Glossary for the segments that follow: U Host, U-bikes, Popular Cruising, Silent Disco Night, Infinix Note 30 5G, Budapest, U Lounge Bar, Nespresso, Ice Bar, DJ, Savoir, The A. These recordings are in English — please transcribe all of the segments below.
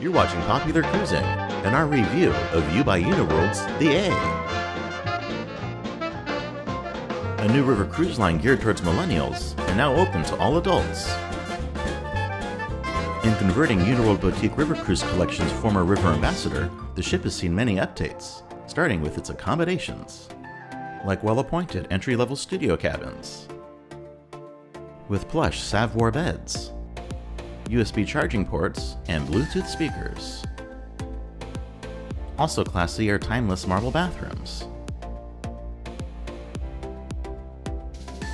You're watching Popular Cruising and our review of U by Uniworld's The A. A new river cruise line geared towards millennials and now open to all adults. In converting Uniworld Boutique River Cruise Collection's former river ambassador, the ship has seen many updates, starting with its accommodations, like well-appointed entry-level studio cabins, with plush Savoir beds, USB charging ports, and Bluetooth speakers. Also classy are timeless marble bathrooms,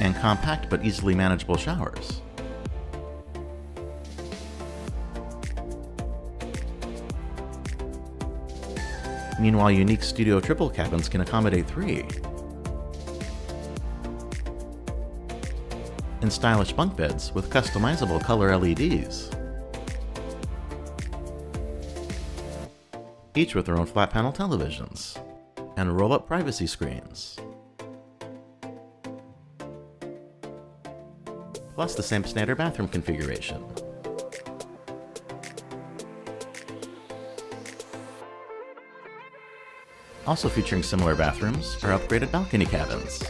and compact but easily manageable showers. Meanwhile, unique studio triple cabins can accommodate 3, and stylish bunk beds with customizable color LEDs, each with their own flat panel televisions and roll-up privacy screens. Plus the same standard bathroom configuration. Also featuring similar bathrooms are upgraded balcony cabins,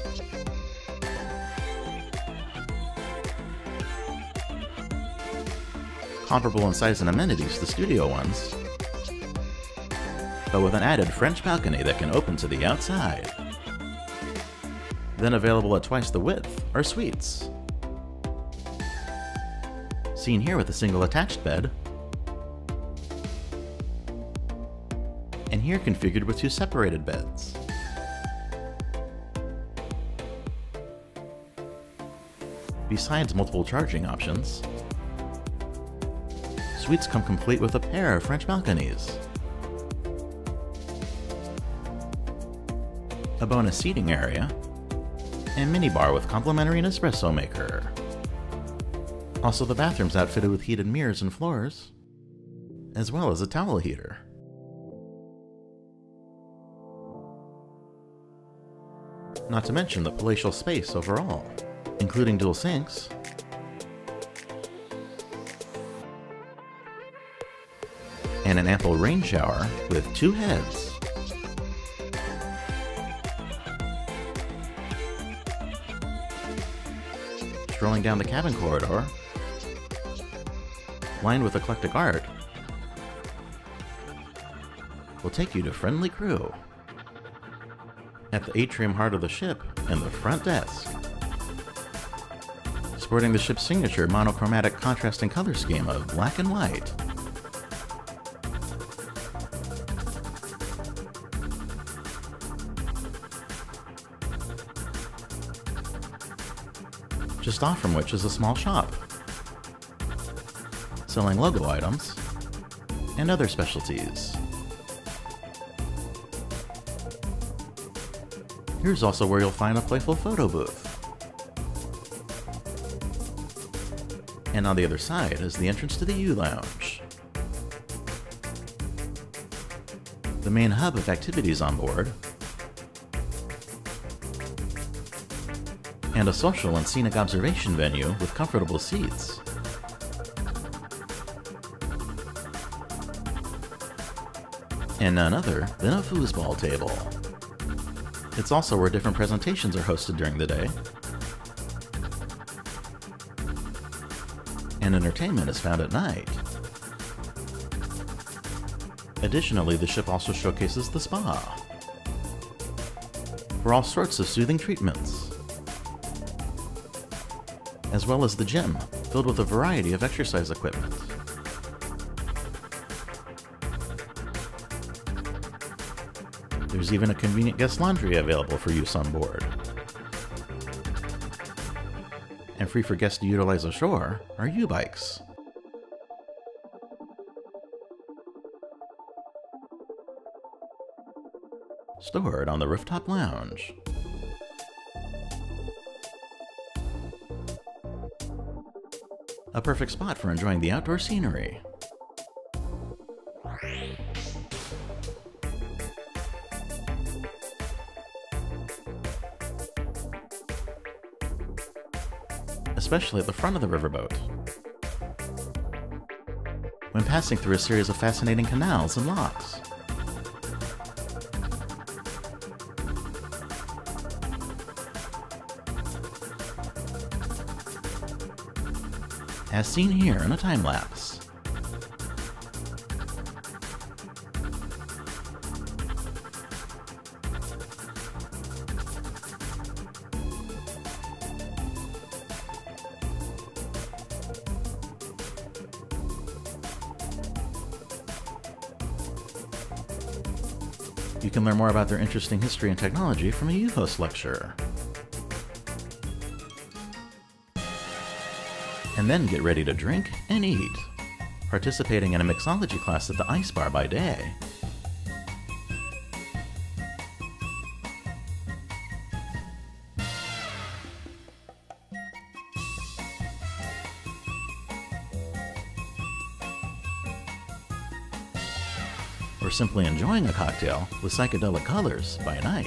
comparable in size and amenities to studio ones, but with an added French balcony that can open to the outside. Then available at twice the width are suites, seen here with a single attached bed, and here configured with 2 separated beds. Besides multiple charging options, suites come complete with a pair of French balconies, a bonus seating area, and minibar with complimentary Nespresso maker. Also the bathroom's outfitted with heated mirrors and floors, as well as a towel heater. Not to mention the palatial space overall, including dual sinks, and an ample rain shower with 2 heads. Strolling down the cabin corridor, lined with eclectic art, will take you to friendly crew at the atrium heart of the ship and the front desk. Sporting the ship's signature monochromatic contrasting color scheme of black and white, just off from which is a small shop selling logo items and other specialties. Here's also where you'll find a playful photo booth. And on the other side is the entrance to the U Lounge, the main hub of activities on board, and a social and scenic observation venue with comfortable seats. And none other than a foosball table. It's also where different presentations are hosted during the day, and entertainment is found at night. Additionally, the ship also showcases the spa for all sorts of soothing treatments, as well as the gym, filled with a variety of exercise equipment. There's even a convenient guest laundry available for use on board. And free for guests to utilize ashore are U-bikes, stored on the rooftop lounge. A perfect spot for enjoying the outdoor scenery. Especially at the front of the riverboat, when passing through a series of fascinating canals and locks. As seen here in a time lapse. You can learn more about their interesting history and technology from a U Host lecture. And then get ready to drink and eat, participating in a mixology class at the Ice Bar by day. Or simply enjoying a cocktail with psychedelic colors by night.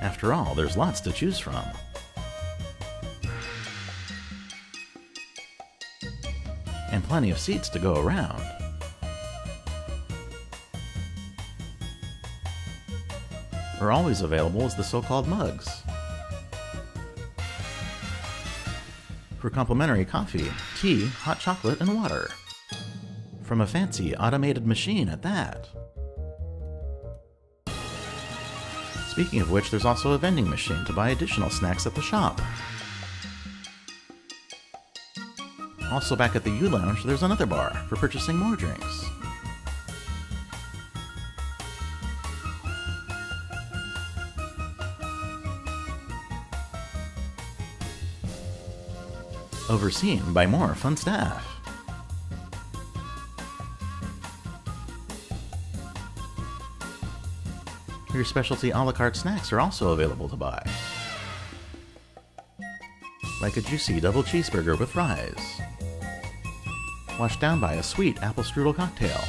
After all, there's lots to choose from. And plenty of seats to go around. Or always available is the so-called mugs. For complimentary coffee, tea, hot chocolate, and water. From a fancy automated machine at that. Speaking of which, there's also a vending machine to buy additional snacks at the shop. Also back at the U Lounge, there's another bar for purchasing more drinks. Overseen by more fun staff. Your specialty a la carte snacks are also available to buy, like a juicy double cheeseburger with fries, washed down by a sweet apple strudel cocktail,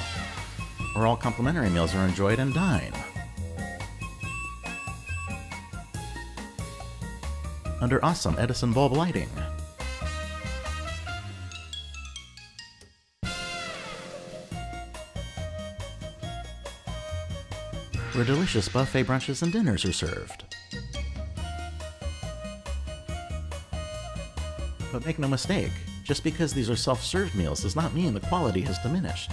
where all complimentary meals are enjoyed and dine, under awesome Edison bulb lighting. Where delicious buffet brunches and dinners are served. But make no mistake, just because these are self-served meals does not mean the quality has diminished.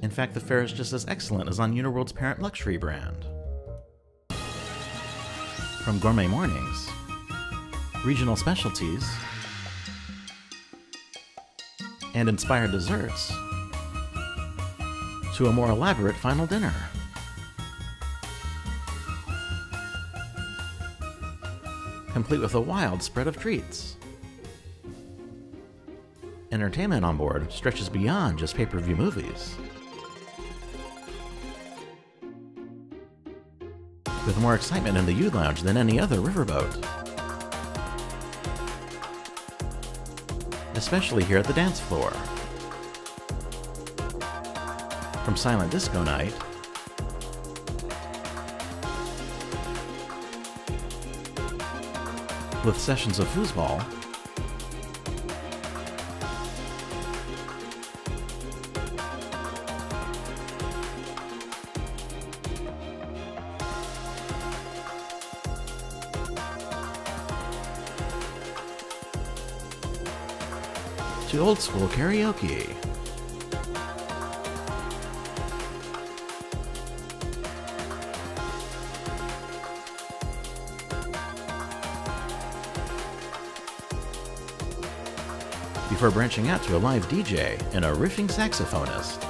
In fact, the fare is just as excellent as on Uniworld's parent luxury brand. From gourmet mornings, regional specialties, and inspired desserts, to a more elaborate final dinner. Complete with a wild spread of treats. Entertainment on board stretches beyond just pay-per-view movies, with more excitement in the U Lounge than any other riverboat. Especially here at the dance floor. From Silent Disco Night with sessions of foosball to old-school karaoke. Before branching out to a live DJ and a riffing saxophonist.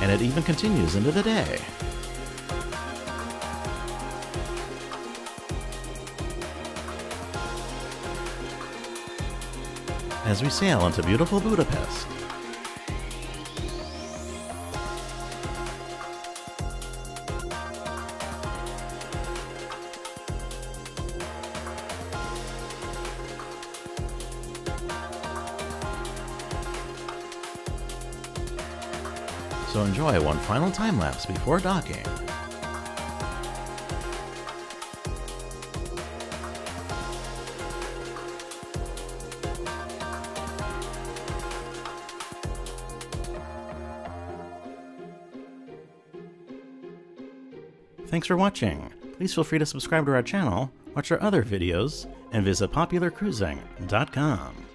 and it even continues into the day. As we sail into beautiful Budapest. So enjoy one final time lapse before docking. Thanks for watching. Please feel free to subscribe to our channel, watch our other videos, and visit popularcruising.com.